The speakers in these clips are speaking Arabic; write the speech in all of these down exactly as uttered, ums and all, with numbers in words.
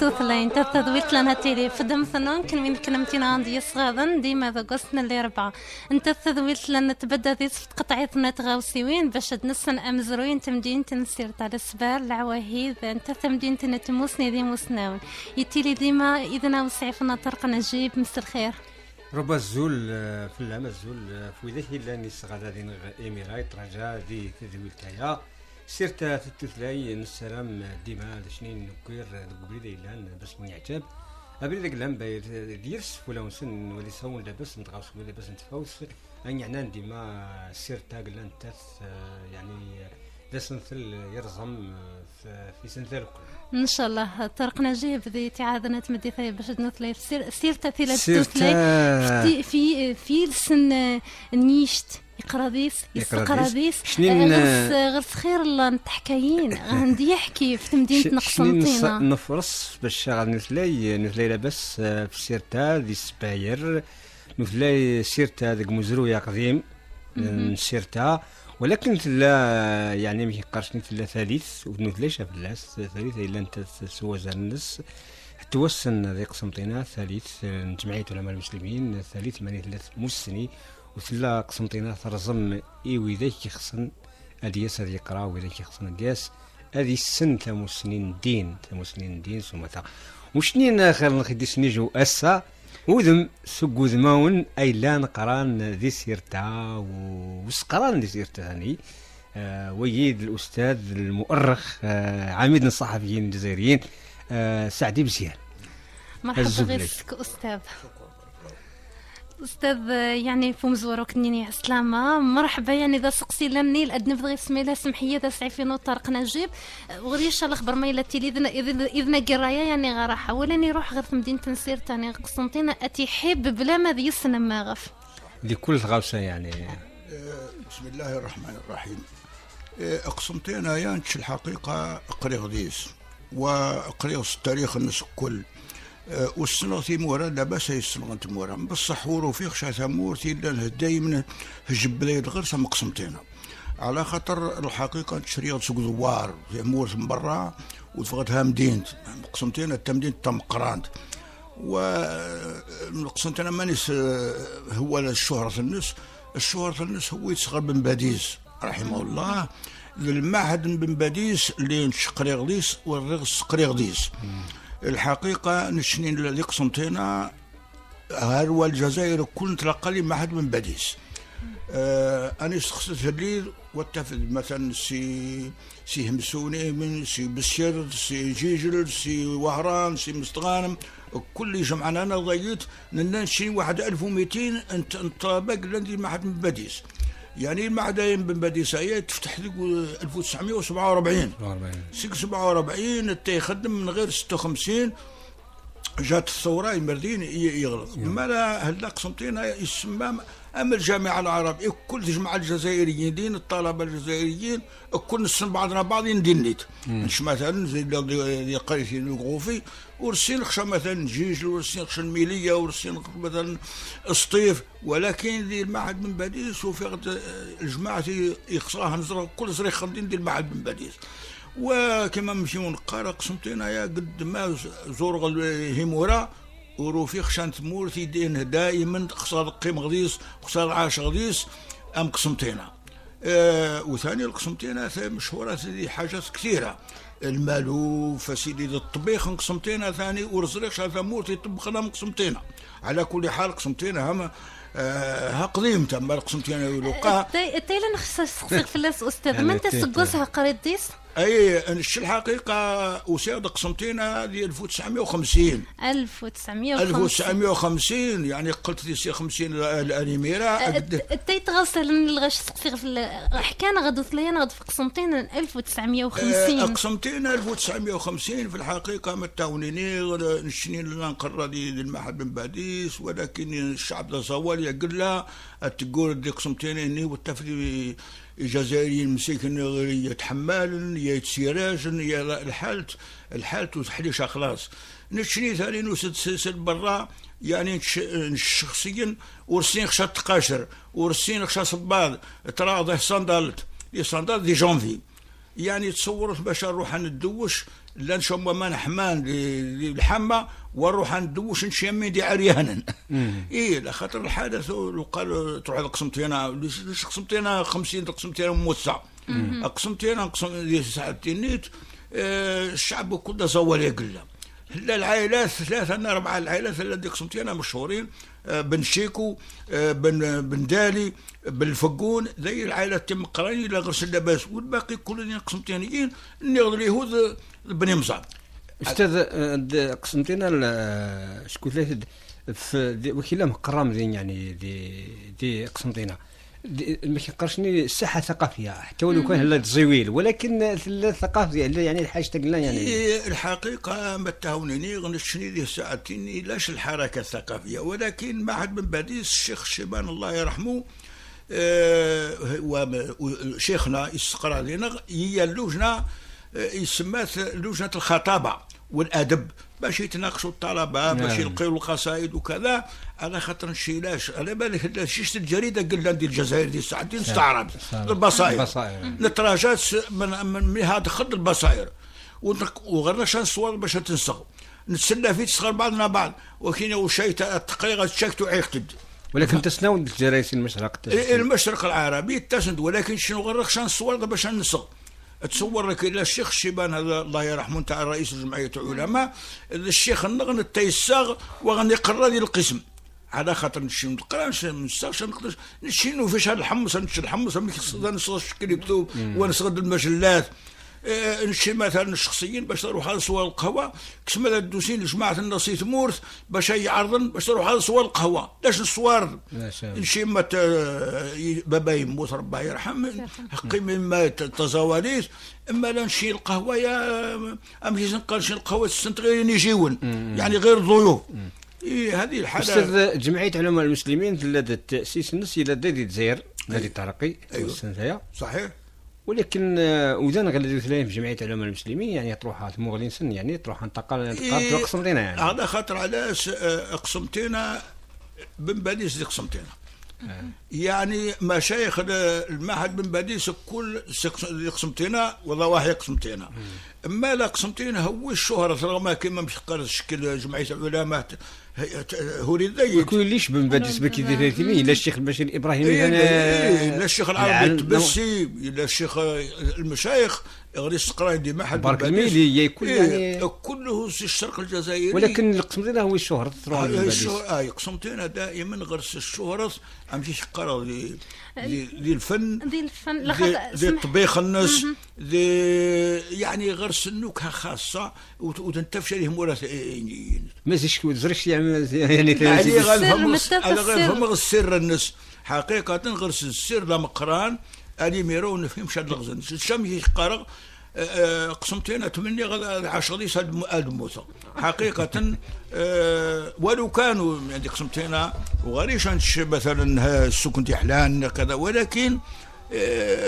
تطلعين تتذويت لنا تيلي فدم ثنون كن من كلمتين عندي صغاضن ديما بقصن اللي ربعة انت تذويت لنا تبدا ذي صفت قطعي ثنات غاوسيوين باش تنسن امزروين تمدين تنسير تاع السبار العواهيد انت تمدين تنتموسني ذي موسناون يتيلي ديما اذنا وسعي فينا طرق نجيب مستر خير ربا الزول في العام الزول في ذي لاني صغاض ذي اميرات رجاء ذي تذويت ليا سيرت تتلاي السلام ديما لشنين كوير قبل ليلان باش من يعجب قبل داك لام باير ديرس ولا نسن ولا صون لاباس نتغاوس ولا باس نتفاوس يعني حنا ديما سيرت قلان تاس يعني لسنثل يرزم في سنثل ان شاء الله طرق نجيب ذي تعاذنا تمدي ثي باش نثلي سيرت ثلاث في في السن نيشت يقراضيس يقراضيس شنين غير خير الله نتحكايين عندي يحكي في مدينه قسنطينه نفرس باش غادي نثلاي نثلاي لاباس في سيرتا دي سباير نثلاي سيرتا ديك مزرويه قديم سيرتا ولكن لا يعني ما يقارش نثلا ثالث ونثلاش بلاص ثالث الا انت سوازا الناس حتى وصلنا ذي قسنطينه ثالث جمعيه العلماء المسلمين ثالث ماني ثلاث مسني وثلا قسنطينة ترزم اي وذاك يخصن الياس هذا يقرا وذاك يخصن الياس هذه السن ثمو سنين دين ثمو سنين دين سمتها وشنين اخر نخديش نيجو اسا وذم سكو ذماون اي لا نقران ذي سيرتها وسقران ذي سيرتها هاني آه ويد الاستاذ المؤرخ آه عميد الصحفيين الجزائريين آه سعدي مزيان مرحبا بك استاذ استاذ يعني فمزورك نيني عسلامه مرحبا يعني اذا سقسي لني الادنف غير سميله سمحيه اذا سعي في نوت طارق نجيب وغير ان شاء الله خبر ما الا تيلي اذن قرايه يعني غا راح ولا نروح غير في مدينه نسير ثاني قسنطينه اتي حب بلا ما يسن ما غف دي كل غوسه يعني بسم الله الرحمن الرحيم قسنطينه يانش الحقيقه قريغديس وقريغس التاريخ الناس الكل والسنة ثمورة لاباس يسنغ ثمورة بصح وروفي خشا ثمور تيلا دايما هجب بلايد غير سام قسمتينا على خاطر الحقيقة تشريها سوق دوار ثمور من برا وتفقدها مدينة قسمتينا تا مدينة تا مقراند وقسمتينا مانيش هو الشهرة الناس الشهرة الناس هو يتسخر بن باديس رحمه الله للمعهد بن باديس اللي نش قريغديس والرغس قريغديس الحقيقة نشنين اللي قسمتينا هاروا الجزائر كل تلقى لي معهد من باديس آه أنا استخصت في الليل واتفد مثلا سي سي همسوني سي بسير سي جيجل سي وهران سي مستغانم كل جمعنا أنا ضيت نشري واحد ألف ومئتين نطابق لندي معهد من باديس يعني المعهد بن باديس هي تفتح ألف وتسعمائة وسبعة وأربعين سبعة وأربعين حتى يخدم من غير ستة وخمسين جات الثوره المردين يغلط مالا هلا قسنطينه يسمى اما الجامعه العربيه كل تجمع الجزائريين دين الطلبه الجزائريين كل نسن بعضنا بعضين دينيت نش مثلا زي اللي قريت الغوفي ورسين خشا مثلا جيجل ورسين خشا الميليه ورسين مثلا سطيف ولكن ديال المعهد بن باديس وفي الجماعه يخصاها نزرع كل زري خدين ديال المعهد بن باديس وكما نمشيو نقرا قسمتينا يا قد ما زرغ الهيموره وروفي خشان تمور تيدينه دائما خصال قيم غديس خصال عاش غديس ام قسمتينا آه وثاني القسمتينا مشهوره في حاجات كثيره المالوف سيدي الطبيخ قسمتينا ثاني ورزريخش هذا مور تيطبخ لنا قسمتينا على كل حال قسمتينا هما ها قديم تما قسمتينا يلقاها تاي تاي لنخصص في الاس استاذ ما انت سقوسها قريديس اي نشتي الحقيقه وسيد قسمتينا هذه ألف وتسعمائة وخمسين ألف وتسعمائة وخمسين يعني قلت لي سي خمسين الانيميره تي تغسل نلغش تقفي حكانا غدو ثلايا غدو في قسمتين ألف وتسعمائة وخمسين قسمتين ألف وتسعمائة وخمسين في الحقيقه ما تاونيني نشني نقرر للمعهد بن باديس ولكن الشعب الزوال يقول لا تقول دي قسمتين اني والتفري الجزائريين مساكن يتحملن يا يتسيراجن يا الحالت الحالت وتحليشها خلاص نشني ثاني نوسد سلسل برا يعني شخصيا ورسين خشا تقاشر ورسين خشا صباط تراضي صندلت لي صندلت دي جونفي يعني تصور باش نروح ندوش لا نشم ما نحمان الحمى ونروح ندوش نشمي دي عريانا اي على خاطر الحدث وقال تروح لقسمتينا قسمتينا خمسين قسمتينا موسع قسمتينا قسم ساعه تنيت الشعب كله زوال يقله العائلات ثلاثه انا اربعه العائلات اللي قسمتينا مشهورين بن شيكو بن بن دالي بالفقون زي العائله تم قراني لا غرس اللباس والباقي كلنا قسمتينيين نغدو اليهود بن مزار استاذ قسمتينا شكون ثلاثه في وكيلهم قرام زين يعني دي دي قسمتينا ما كيقرشني الساحه الثقافيه حتى ولو كان هلا تزويل ولكن الثقافه يعني الحاجه تاع يعني الحقيقه ما تهونيني غنشني ليه ساعتين الاش الحركه الثقافيه ولكن معهد بن باديس الشيخ شيبان الله يرحمه أه وشيخنا استقرا لنا هي اللجنه يسمات لجنه الخطابه والادب باش يتناقشوا الطلبه باش يلقيوا القصائد وكذا على خاطر شيلاش على بالك شيشه الجريده قلنا ندير الجزائر دي ساعتين نستعرض البصائر نتراجات من من هذا خد البصائر وغير شان صور باش تنسخ نتسنى فيه تصغر بعضنا بعض وكاين وشي تقريغه تشكتو عيقتد ولكن تسناون الجرايد المشرق المشرق العربي تسند ولكن شنو غير شان صور باش ننسخ تصور لك الى الشيخ شيبان هذا الله يرحمه تاع رئيس جمعيه العلماء الشيخ النغن تيساغ وغنقرا لي القسم على خاطر نمشي نقرا نمشي نستغش نقدرش نمشي نوفاش هاد الحمص نمشي الحمص نصغر الشكل يكتب ونصغر المجلات نمشي مثلا الشخصيين باش نروح على صور القهوه كسما الدوسين جماعه النصيف مورث باش يعرضن باش نروح على صور القهوه لاش الصور نمشي ما بابا يموت ربي يرحمه قيمه ما تزواليش اما لا نشي القهوه يا امشي نقال شي القهوه السنتغيرين يجيون يعني غير الضيوف إيه هذه الحالة. أستاذ جمعية علماء المسلمين لدى التأسيس النسي لدى الجزائر نادي الترقي أيوه. صحيح ولكن وزان غير في جمعية علماء المسلمين يعني تروح مغلين سن يعني تروح انتقال تروح قسمتينا يعني على خاطر علاش قسمتينا بن باديس قسمتينا يعني مشايخ المعهد بن باديس كل قسمتينا وضواحي قسمتينا اما لا قسمتينا هو الشهره رغم كيما مش قال شكل جمعيه العلماء هو اللي ما كاينليش بن باديس بكي ديريتي لا الشيخ البشير الابراهيمي انا لا الشيخ العربي التبسي لا الشيخ المشايخ غير السقراي دي معهد بن باديس يعني كله في الشرق الجزائري ولكن قسمتينا هو الشهره راه بن باديس اه قسمتينا دائما غير الشهره امشي شقرا للفن للفن للطبيخ الناس يعني غير سنوكها خاصه وتنتفش عليهم وراثيين ما زيدش تزرش يعني يعني غير السر الناس حقيقه غير السر لا مقران اني ميرو نفهم شاد الغزن الشام يقرا قسمتين ثمانية عشرة ليس هاد موسى حقيقة ولو كانوا يعني قسمتين وغاريش مثلا السكن تاع حلان كذا ولكن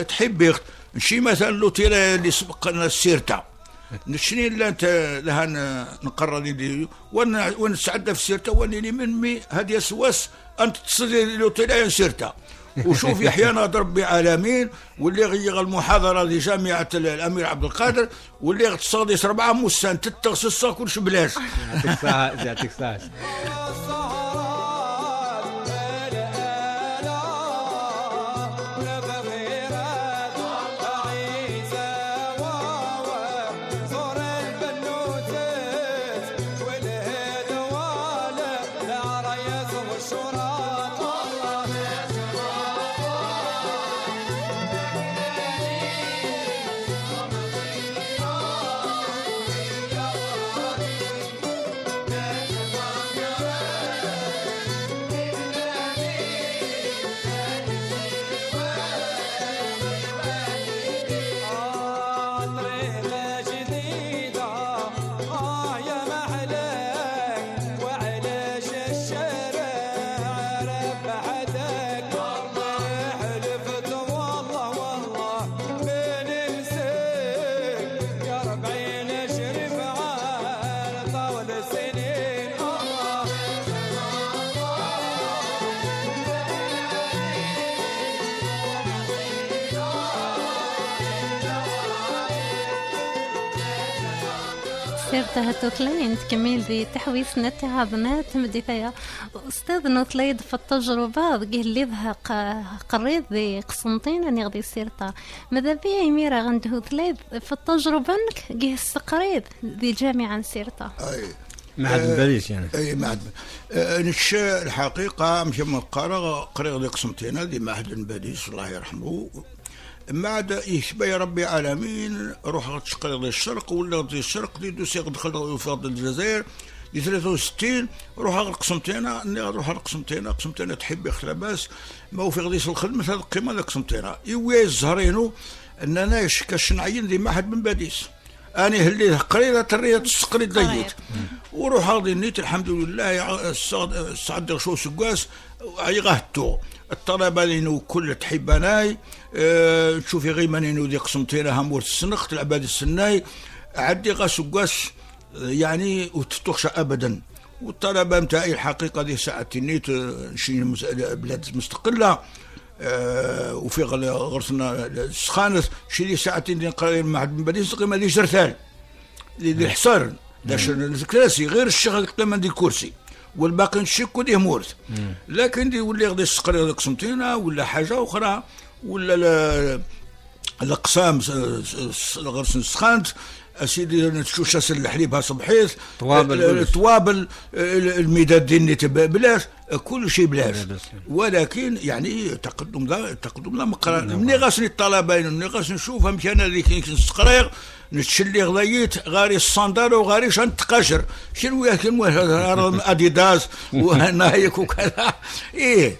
تحب نمشي مثلا لوتيلا اللي سبق لنا السيرتا نشني لها نقرر لي ونسعدها في السيرتا وني منمي هذه سواس ان تصل لوتيلا سيرتا وشوف يحيى ناظر بعالمين واللي غير المحاضره لجامعه الامير عبد القادر واللي غتصادي سربعه موسان تتغسس كلش بلاش يعطيك الصحه يعطيك الصحه مسيرته توكلين تكمل ذي تحويس نتاع بنات مديثيا أستاذ نطليد في التجربة ذي اللي ذهق قريض ذي قسنطين أني غدي سيرته ماذا بيا يميرا غنده ثلاث في التجربة نك جه السقريض ذي جامعا سيرته أي ما عاد باليش يعني أي ما عاد نش الحقيقة مش مقارغ قريض ذي قسنطين ذي ما عاد باليش الله يرحمه ما عاد يشبه ربي العالمين روح غتشقريض الشرق ولا غدي الشرق دي دوسي غدخل في الجزائر دي ثلاثة وستين روح لقسمتينا اني غنروح لقسمتينا قسمتينا تحبي خ لاباس ما هو في غديش الخدمة هذه القيمة لقسمتينا يوي الزهرينو اننا كاش نعين ديما واحد من باديس اني هليه قريضه تريه تسقريض ديت وروح غادي نيت الحمد لله الصعد شو سكاس عيغهتو الطلبه لينو كل تحب اناي أه تشوفي غير مانينو دي قسمتينا همور السنخ تلعب هذه السناي عدي غا سكاس يعني وتتخشى ابدا والطلبه نتاعي الحقيقه دي ساعتي نيت شي بلاد مستقله أه وفي غرسنا السخانس شي لي ساعتين اللي نقرا مع بديس قيمه لي جرثال لي الحصار باش الكلاسي غير الشغل قيمه ديال الكرسي والباقي نشكو ليه مورث لكن اللي يولي غادي يسقري هذاك سنتينا ولا حاجه اخرى ولا الاقسام غرس السخانت اسيدي نشوف شاس الحليب ها صبحيث الطوابل المداد ديالني بلاش كل شيء بلاش ولكن يعني تقدم لا تقدم لا مقران ملي غاسني الطلبه ملي غاس نشوفها مشى انا اللي كنستقرير نتشلي غليت غاري الصندال وغاري شنتقاشر شنو وياك اديداس وهنايك وكذا ايه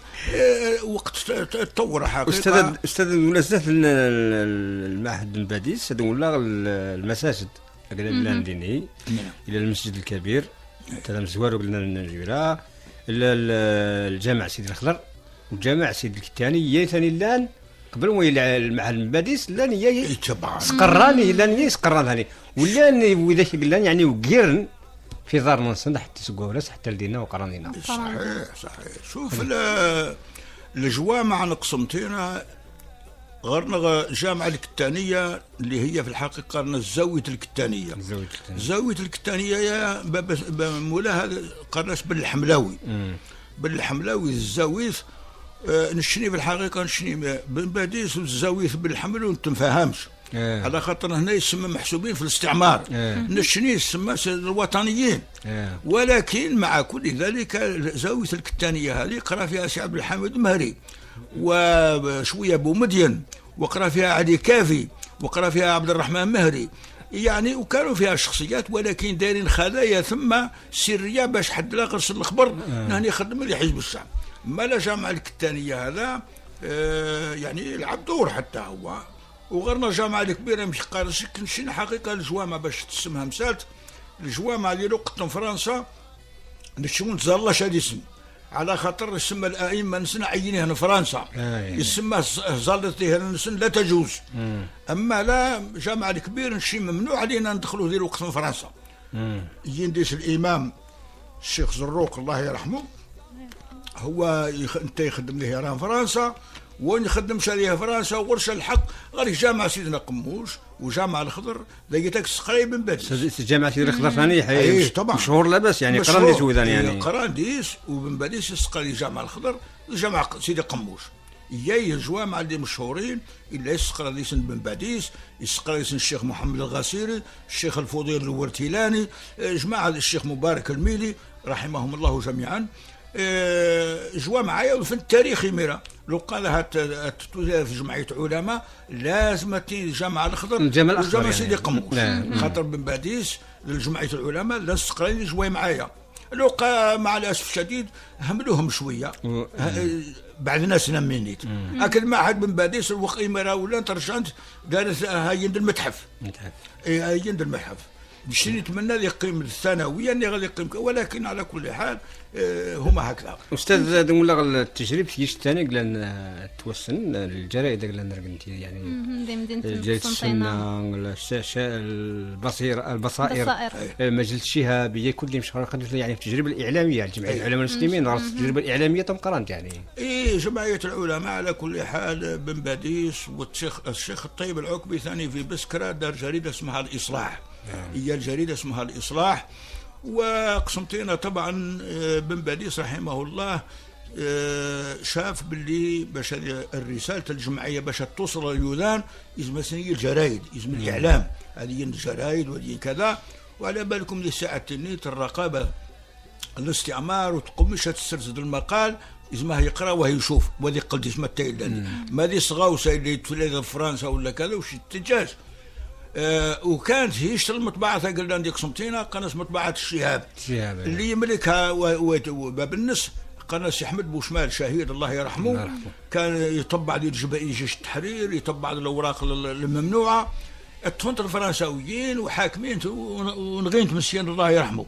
وقت تطور حقيقه استاذ استاذ ولا زاد المعهد الباديس هذا ولا المساجد قلنا ديني الى المسجد الكبير تاع مزوار قلنا الجيره الجامع سيدي الخضر والجامع سيدي الكتاني يا ثاني لان قبل ويا المعهد باديس لان يا سقراني لان يا سقراني ولا واذا قلنا يعني وكيرن في دار منصن حتى سكوراس حتى لدينا وقرانينا صحيح صحيح شوف الجوامع نقسمتينا غرنا جامعة الكتانية اللي هي في الحقيقة قرنا الزاوية الكتانية زاوية الكتانية يا مولاها قرناش بالحملاوي بالحملاوي الزاوية آه نشني في الحقيقة نشني بن باديس والزاوية بالحمل ونتفاهمش إيه. على خاطر هنا يسمى محسوبين في الاستعمار إيه. نشني يسمى الوطنيين إيه. ولكن مع كل ذلك زاوية الكتانية هذه قرا فيها سي عبد الحميد المهري وشويه بومدين وقرا فيها علي كافي وقرا فيها عبد الرحمن مهري يعني وكانوا فيها شخصيات ولكن دايرين خلايا ثم سريه باش حد لا غرس الخبر هنا يخدم اللي حزب الشعب ما لا جامع الكتانيه هذا آه يعني يلعب دور حتى هو وغيرنا جامعه الكبيره مش قارش كنشين حقيقه الجوامع باش تسمها مسات الجوامع اللي وقتهم فرنسا نشمون تزال شادي اسم على خاطر يسمى الائمه نسن عينيه لفرنسا يسمى زلطيه نسن لا تجوز مم. اما لا جامعه الكبير شي ممنوع علينا ندخلوا ذي الوقت في فرنسا ينديس الامام الشيخ زروق الله يرحمه هو يخ... انت يخدم ليه راه فرنسا وين يخدمش عليه فرنسا وغرش الحق غير جامعه سيدنا قموش وجامعه الخضر لقيتك سقري بن باديس جامعه سيدي الخضر ثاني حي مشهور لاباس يعني قرانديس وذان يعني قرانديس وبن باديس سقري جامعه الخضر وجامعه سيدي قموش ياي الجوامع اللي مشهورين الا يسقري بن باديس يسقري الشيخ محمد الغسيري الشيخ الفضيل الورتيلاني جماعه الشيخ مبارك الميلي رحمهم الله جميعا جوا معايا وفي التاريخ ميرا لو قالها في جمعيه علماء لازم الجامعه الخضر الجامعه سيدي قموش خاطر بن باديس لجمعيه العلماء لا تسقريني جوا معايا لو قا مع الاسف الشديد هملوهم شويه بعد الناس نمينيت لكن معهد بن باديس الوقت ميرا ولا ترجعت دارت هايند المتحف المتحف هايند المتحف باش نتمنى اللي يقيم الثانويه اللي غادي يقيم ولكن على كل حال هما هكذا. استاذ ولا التجربه كيش الثاني قلنا توسن الجرائد قلنا رقمتي يعني جريده السنه البصير البصائر مجلس الشهابيه كل مشهور يعني في التجربه الاعلاميه جمعيه العلماء المسلمين راس التجربه الاعلاميه تم قرنت يعني. اي جمعيه العلماء على كل حال بن باديس والشيخ الشيخ الطيب العكبي ثاني في بسكره دار جريده اسمها الاصلاح. هي الجريدة اسمها الإصلاح. وقسمتين طبعا بن باديس رحمه الله شاف باللي باش الرسالة الجمعية باش توصل لليونان لازم الجرايد، لازم الإعلام، هذه الجرايد وهذه كذا. وعلى بالكم لساعة تنيت الرقابة الاستعمار وتقومش تسترسد المقال، لازمه يقرا ويشوف وهذه قلت اسمها تايلاند، ماذي صغاوسه اللي تولد في فرنسا ولا كذا وش تتجاج. آه وكانت هيش المطبعه تاع قلنا قسمتينا قناه مطبعه الشهاب اللي يملكها باب النص قناه سي احمد بوشمال شهيد الله يرحمه، كان يطبع للجبائي جيش التحرير، يطبع الاوراق الممنوعه التونت الفرنساويين وحاكمين ونغينت مسيان الله يرحمه.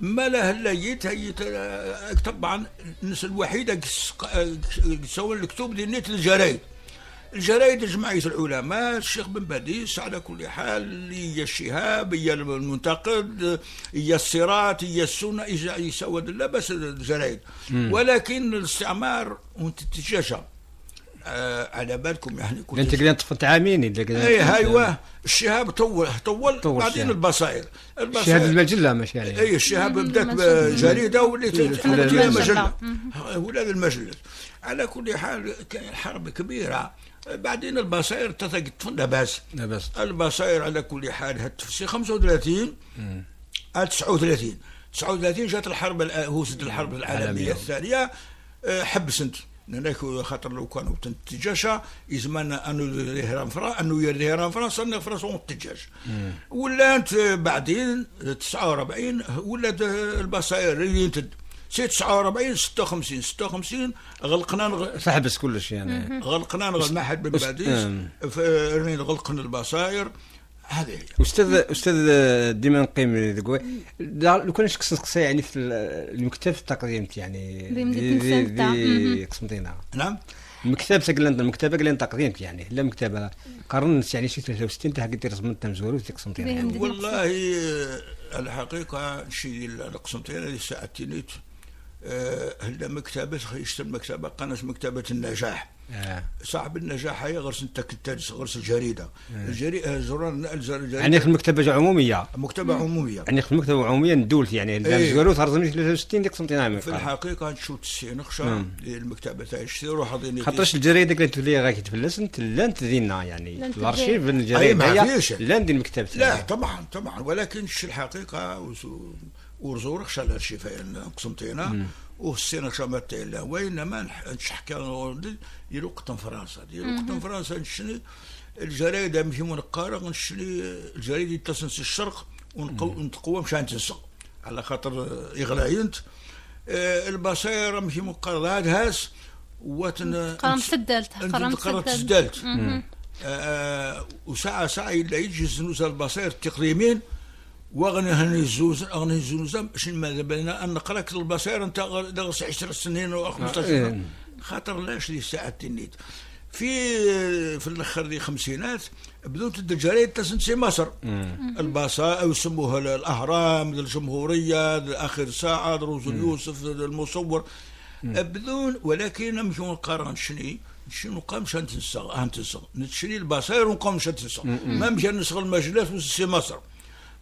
ما له لقيت طبعا الناس الوحيده سوى الكتب اللي نيت الجرايد، الجرايد جمعيه العلماء الشيخ بن باديس على كل حال، هي الشهاب هي المنتقد هي الصراط هي السنه هي سواد لا بس الجرايد. ولكن الاستعمار وانت تتجاشى على بالكم يعني كنت انت كذا طفت عامين اي ايوا الشهاب طول طول بعدين البصائر البصائر الشهاب المجله ماشي يعني اي الشهاب بدات جريده وليت مجله ولاد المجله. على كل حال كاين حرب كبيره بعدين البصائر تتقطف لاباس لاباس البصائر على كل حال هتفسي خمسة وثلاثين تسعة وثلاثين تسعة وثلاثين جات الحرب هوسه الحرب العالميه الثانيه حبسنت هناك خاطر لو كانوا تنتجاشا يزمان انو الهرام فرنسا انو الهرام فرنسا ان فرنسا تنتجاش ولات بعدين تسعة وأربعين ولات البصائر اللي تد سي تسعة وأربعين ستة وخمسين ستة وخمسين غلقنا تحبس كل شيء يعني غلقنا المعهد بن باديس غلقنا البصائر هذه. استاذ استاذ ديما نقيم ذكوي لو كان شك نسقسي يعني في المكتب التقديم يعني اللي قسمتينا نعم المكتب تاع المكتب قال لنا تقديم يعني لا مكتبه قرنت يعني شي ثلاثة وستين تاع قدير زمنت مزورو في قسمتينا يعني. والله الحقيقه شي قسمتينا اللي ساعتينيت هلا مكتبه يشتم مكتبه قناه مكتبه النجاح آه. صاحب النجاح هي غرس التكتلس غرس الجريده آه. الجريده زران الجريده يعني في المكتبه عموميه مكتبه عموميه يعني في المكتبه عموميه ندولت يعني زارو ترزمني ثلاثة وستين ديك قسمتينا في الحقيقه نشوف تسعين خشا المكتبه تاع الشيرو حاضرين خاطرش الجريده قالت تولي غاك تفلس انت لا تدينا يعني الارشيف الجريده لا ندير مكتبه لا طبعا طبعا ولكن الحقيقه ورزور خشا الارشيف قسمتينا وسينا شامات تاعنا وانما نحكي ديال وقت فرنسا ديال وقت فرنسا نشري الجرايد ماشي منقاره نشري الجرايد تاع الشرق ونتقوى مشان نتنسق على خاطر اغلاينت البصيره ماشي منقاره هاس وتن قرم سدلت قرم سدلت وساعه ساعه الا يجي زنوز البصير التقريمين وغني هني الزوز غني الزوز باش ماذا بنا ان نقراك البصير انت غرس عشر سنين او خمسطاش سنه خاطر لاش لي ساعه تنيت في في الاخر دي خمسينات بدون الجرايد تاع سي مصر البصائر يسموها الاهرام الجمهوريه اخر ساعه روز يوسف المصور بدون ولكن مش نقارن شني شنو قام شان تنسغ انتسغ نشري البصائر ونقوم شان تنسغ ما مشى نسغ المجلات وسي مصر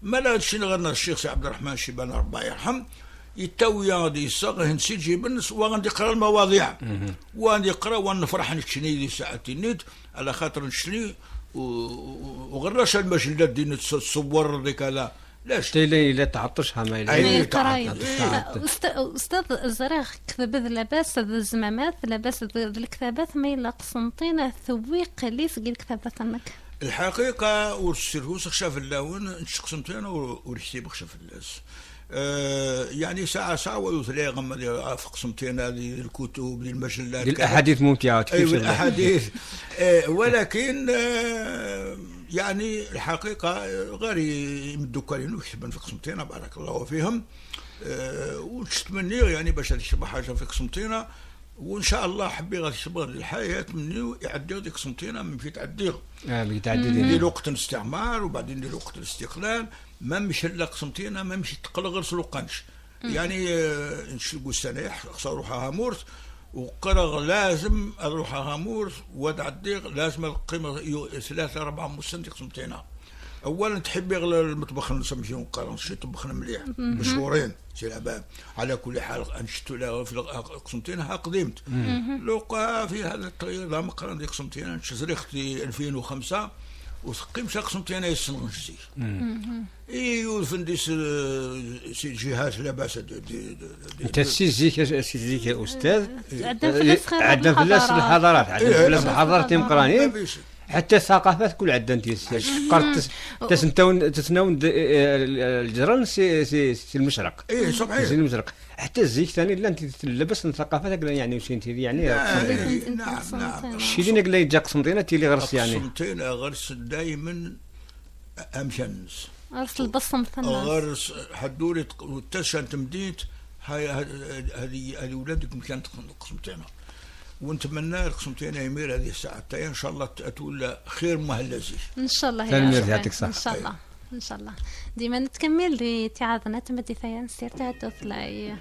ما لا شنو غير الشيخ سي عبد الرحمن شيبان ربي يرحم يتوي غادي يصغ نسيت جيب النص وغادي نقرا المواضيع وغادي نقرا ونفرح نشني لي ساعتين نيت على خاطر نشني وغراش المجلات دي نتصور ديك لا لاش حتى لا تعطشها ما الا تعطش استاذ الزريغ كتب لاباس هذ الزمامات لاباس الكتابات ما الا قسنطينه ثويق لي في الكتابات انك الحقيقه والسيرهوس خشاف اللون نشقسمتين ورحتيب خشاف الناس أه يعني ساعه ساعه وثلاثه غمض في قسمتين هذه الكتب للمجلات الاحاديث ممتعه ايوه الاحاديث أه ولكن أه يعني الحقيقه غير يمدوك لنا ويكتبن في قسمتين بارك الله فيهم أه ونتمنى يعني باش تشبه حاجه في قسمتين وان شاء الله حبي غادي يصبر الحياه مني يعديو ديك سنتين من في تعديو اه بيتعديو ديال وقت الاستعمار وبعدين ديال وقت الاستقلال ما مشى لا قسمتين ما مشى تقل غير سلوقانش يعني نشوفوا السنه خصها روحها مورت وقرغ لازم روحها مورت وتعديق لازم القيمه ثلاثه أربعة مستندق سنتين اولا تحبي غير المطبخ نمشيو نقرنشي طبخنا مليح مشهورين سي العباد. على كل حال نشتو لها في قسنطينه قديمت لقى في هذا الطريق مقرن ديال قسنطينه شزريختي ألفين وخمسة وثقي مشى قسنطينه يسنغ نجزي ايوا فنديس سي جهات لاباس انت سي زيك سي زيك يا استاذ عندنا فلاس الحضارات عندنا فلاس الحضارات مقرانين حتى الثقافات كل عندنا تيسقرت تسنتون تسنون الجرن سي سي سي المشرق اي صحيح سي المشرق حتى الزيك ثاني لا تلبس الثقافات يعني وشي انت يعني نعم نعم الشي اللي قال لي جا قسنطينه تيلي غرس يعني قسنطينه غرس دائما امشنس غرس البصم ثنا غرس حدولي تشان تمديت هاي هذه هذه ولادك مشان قسنطينه ونتمنى القسنطينة يمير هذه الساعة حتى إن شاء الله تولى خير مهلزي إن شاء الله يعطيك الصحة إن شاء الله إن شاء الله ديما نتكمل لي تعاضنا تمدي ثيان سير تاعتو فلاي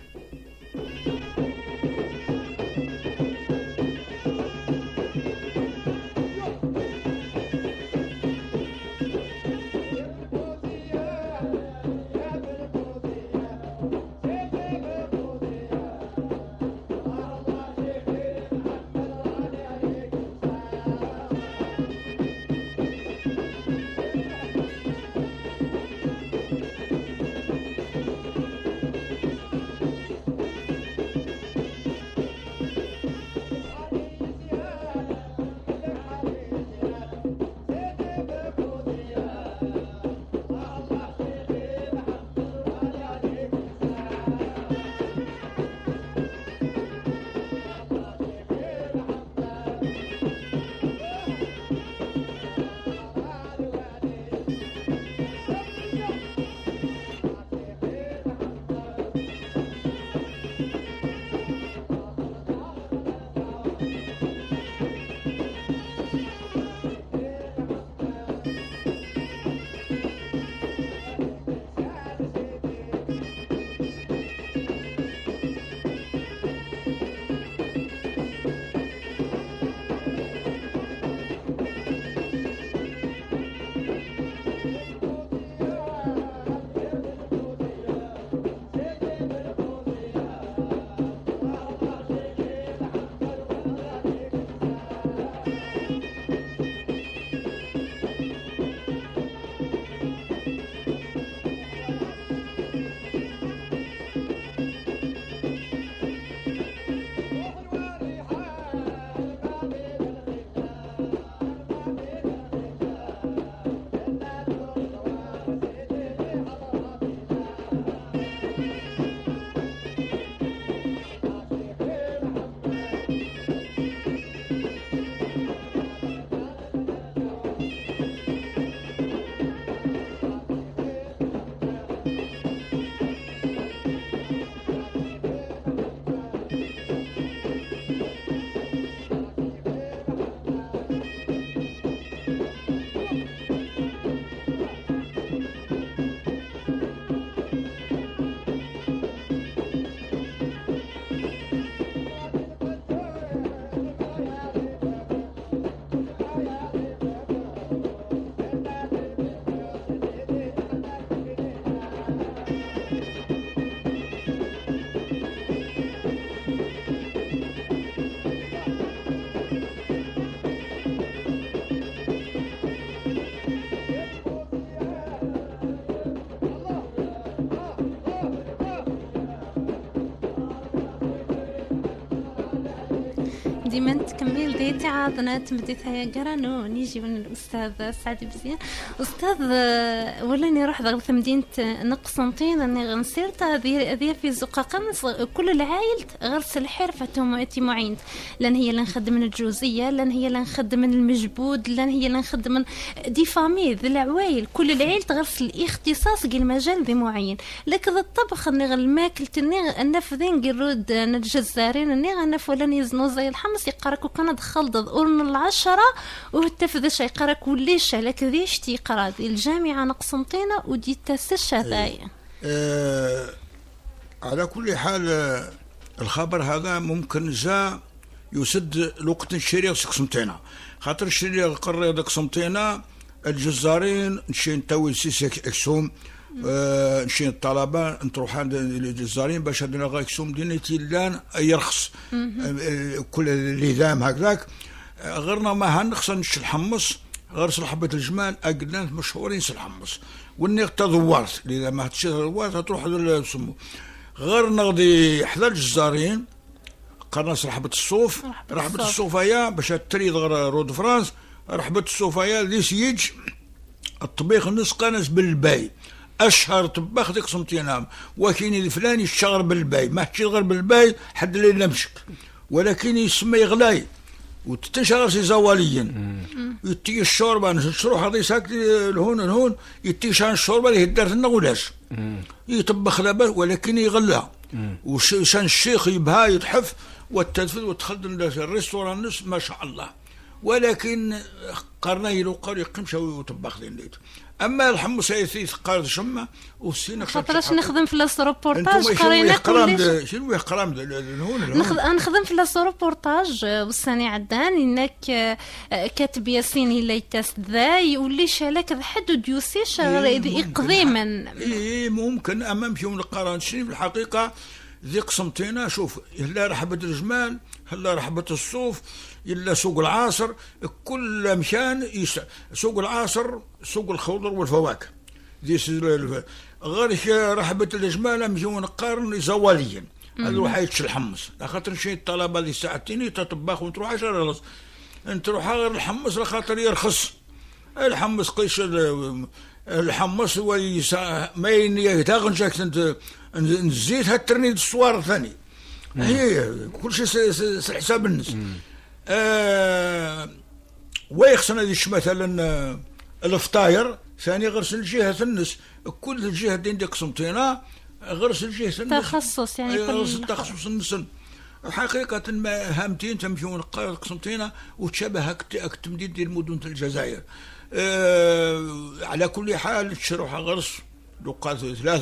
ديما نتكمل ديتي عاضنا تمديت هيا كرانو نيجي من الاستاذ سعدي مزيان. استاذ ولاني نروح دغيا لمدينه القسنطين راني غنسير تا هذه في زقاقه كل العائل غرس الحرفه تاعتي معين لان هي اللي نخدم من الجوزيه لان هي اللي نخدم من المجبود لان هي اللي نخدم من دي فامي ذي العوائل كل العائل غرس الاختصاص ديال المجال ذي معين لكن الطبخ راني غالماكل تني النافذين كيرود انا الجزارين راني غنف ولاني يزنو زي الحمص يقراك وكان دخلت دورن العشرة وهتفذ شي يقراك وليش على كذيش تيقرا ديال الجامعه نقسنطينه ودي تاسس هذايا. أه على كل حال الخبر هذا ممكن جا يسد الوقت الشريع قسنطينه خاطر الشريع القريه قسنطينه الجزارين نمشي نتوي سيسي اكسوم آه نمشي الطلبه نروح عند الجزارين باش هذا غا اكسوم دينيتي لان يرخص آه كل اللذام هكذاك غيرنا ما هنخص نش الحمص غير حبة الجمال اقلنا مشهورين الحمص والنيق تدورت اذا ما تدورت تروح لسمو غير نغدي حدا الجزارين قرناس رحبة الصوف رحبة الصوفية باش تريد غير رود فرانس رحبة الصوفية اللي سيج الطبيخ نص قناس بالباي اشهر طباخ ديك صمتينام وكاين الفلاني الشهر بالباي ما حكيت غير بالباي حد اللي نمشك ولكن يسمى غلاي وتنشهر سي زواليا يتي الشوربه نشروح هذه ساك لهون لهون يتيشان الشوربه اللي دارت لنا غلاش يطبخ لاباس ولكن يغلى وشان الشيخ يبها يتحف والتنفذ وتخدم الريستوران نص ما شاء الله ولكن قرناي لو قال يقيم شاوي وطبخ ليت اما الحمص يثي قارد شمه وسينا خاطرش نخدم في لاسروبورتاج قرينا كلش شنو يقرام هون نخدم في لاسروبورتاج والسني عدان انك كاتب ياسين اللي تسدا يولي شالك ضحد وديوسيش اقديما اي ممكن امام يوم القران شنو في الحقيقه ذي قسمتينا شوف إلا رحبة الجمال إلا رحبة الصوف إلا سوق العاصر كل مكان يسع سوق العاصر سوق الخضر والفواكه ذي غير رحبة الجمال مجيو نقارن زواليا هذو حيتش الحمص خاطر شي الطلبة اللي ساعتين تطبخ وتروح عشرة رز تروح غير الحمص خاطر يرخص الحمص قيش الحمص ويسع ما يتغنش نزيد هالترنيد الصوار الثاني هي كل شيء حساب الناس آه ويخصنا هذيك مثلا الفطاير ثاني غرس الجهه الناس كل الجهه اللي قسمتينا غرس الجهه الناس تخصص يعني غرس التخصص الناس حقيقه ما هامتين تمشيو للقاره قسمتينا وتشابه هاك التمديد ديال مدن الجزائر آه على كل حال تشروح غرس لقات ثلاث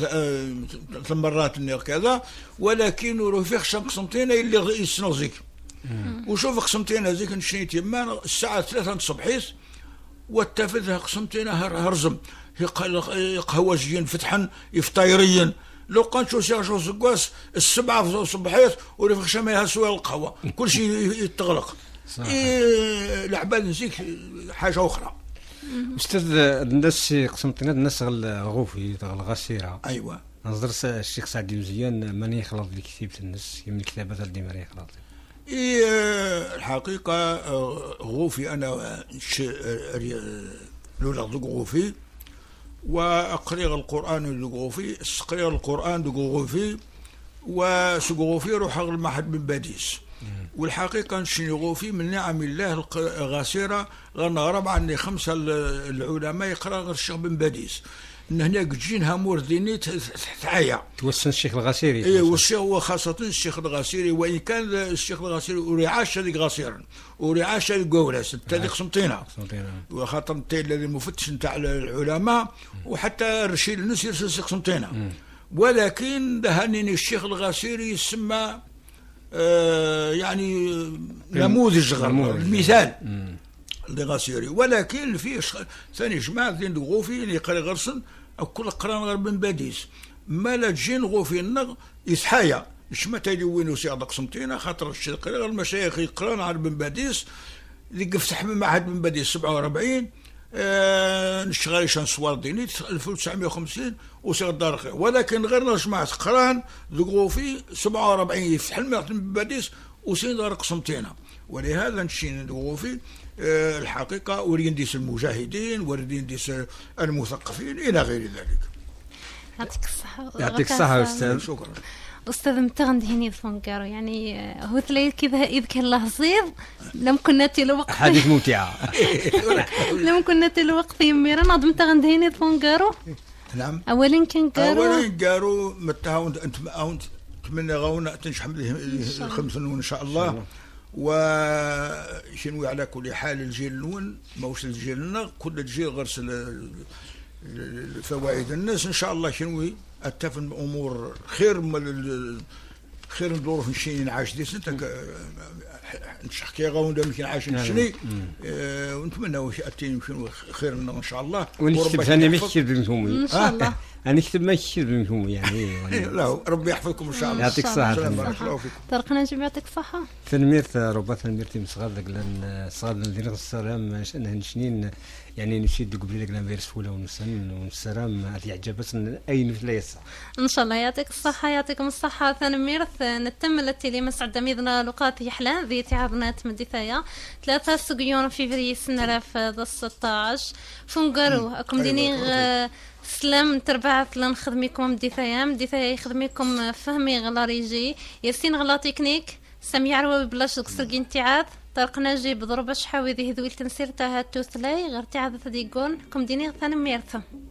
ثلاث مرات كذا ولكن رفيق شنق قسمتين اللي يسنو زيك وشوف قسمتين هذيك نشني تما الساعه ثلاثة الصبحيس والتفذها قسمتين هرزم قهوجيا فتحا افطايريا لو كان شو سيرجو زكواس السبعه الصبحيس ورفيق شمايها سوى القهوه كل شيء يتغلق إيه العباد نسيك حاجه اخرى استاذ الناس قسمتنا الناس غوفي غسيره ايوا نظر الشيخ سعدي مزيان ماني يخلط اللي كتبت الناس من الكتابات اللي ماني يخلط اي الحقيقه غوفي انا لولا غوفي واقريغ القران غوفي استقريغ القران غوفي وسغوفي روح المعهد من باديس والحقيقه نشني فيه من نعم الله غسيره غنى ربعه من خمسه العلماء يقرا غير الشيخ بن باديس هناك جينها مور ديني تعايا توسن الشيخ الغسيري اي والشيخ وخاصه الشيخ الغسيري وان كان الشيخ الغسيري ورعاش هذيك غسيرا ورعاش الكولاس تاع قسمتينا وخاطر انت الذي مفتش نتاع العلماء وحتى رشيد الناس يرسل قسمتينا ولكن هنيني الشيخ الغسيري يسمى آه يعني نموذج غير مثال لغسيري ولكن فيه ثاني جماعه ديال غوفي اللي قرا غرسن كل قران غير بن باديس ما لا تجين غوفي النغ يسحايا شما تايدي وينو سي عاد قسمتينا خاطر الشيخ غير المشايخ يقران على بن باديس اللي فتح من معهد بن باديس سبعة وأربعين آه نشتغل شان صوار ديني ألف وتسعمائة وخمسين وسير دار الخير ولكن غير جماعة قران ذقوفي سبعة وأربعين يفتح المعهد من باديس وسير دار قسمتينا ولهذا نشين ذقوفي آه الحقيقة ورينديس المجاهدين ورينديس المثقفين إلى غير ذلك. يعطيك الصحة. يعطيك الصحة أستاذ. شكرا. أستاذ متغند هني فونكارو يعني هو تلاقي كذا إذك الله صيد لم كنا تلو وقت حديث ممتعة لم كنا تلو وقت يميرا نعض متغند هني فونكارو نعم أولين كان كارو أولين كارو متهاوند أنت مأوند تمنى غاونا تنجح الخمسون إن شاء الله وشنو على كل حال الجيل الأول موش الجيل النغ كل الجيل غرس الفوائد الناس إن شاء الله شنو أتفهم أمور خير من خير ندور نمشي نعاش ديسنتك نشحكي غاون نمشي نعاش نشري ونتمنى شاتي نمشي خير ان شاء الله. ونكتب انا ما كثير منهم ان شاء الله، انا نكتب ما كثير منهم يعني. لا ربي يحفظكم ان شاء الله. يعطيك الصحه طارق نجيب، يعطيك الصحه. تنمير ربما تنميرتي من صغار ذاك صغار ندير السلام شنين يعني نمشي قبل ذاك فيروس ولا ونسن ونسرام هذه عجبت اي لا يسع. ان شاء الله يعطيك الصحه. يعطيكم الصحه ثانمير نتملت لي مسعد ميدنا لقات يحلان ذي تعرنات مديثايا ثلاثة سجيون فيفري سنة في ستة عشر فنقرو اكم ديني سلام تربعت لنخدميكم مديثايا مديثايا يخدميكم فهمي غلا ريجي ياسين غلا تكنيك سميع عروي بلاش قصرقين تعاد طارق نجيب ضربة شحاوي ذي هذوي تنسير تاها توثلاي غير تعاد ثديقون كم ديني ثانميرثو.